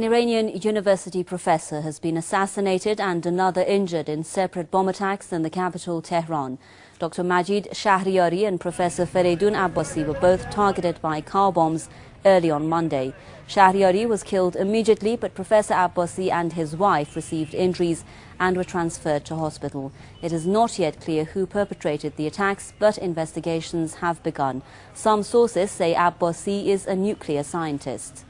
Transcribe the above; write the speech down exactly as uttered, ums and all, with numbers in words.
An Iranian university professor has been assassinated and another injured in separate bomb attacks in the capital, Tehran. Doctor Majid Shahriyari and Professor Fereydun Abbasi were both targeted by car bombs early on Monday. Shahriyari was killed immediately, but Professor Abbasi and his wife received injuries and were transferred to hospital. It is not yet clear who perpetrated the attacks, but investigations have begun. Some sources say Abbasi is a nuclear scientist.